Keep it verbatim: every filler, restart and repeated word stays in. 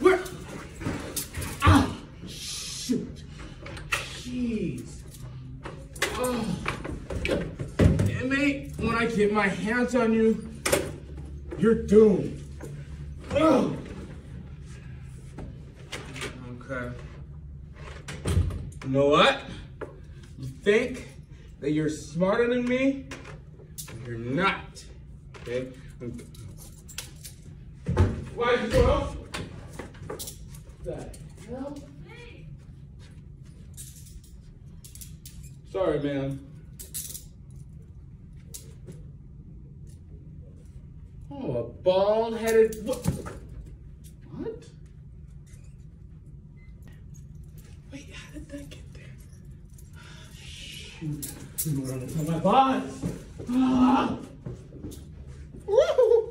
Where? Ah, shoot. Jeez. Oh. And mate, when I get my hands on you, you're doomed. Oh. Okay. You know what? You think that you're smarter than me? You're not. Okay? Why did you go off? What the hell? Hey. Sorry, man. Oh, a bald-headed. What? What? Wait, how did that get there? Oh, shoot. I'm gonna tell my boss. Ah. Woo!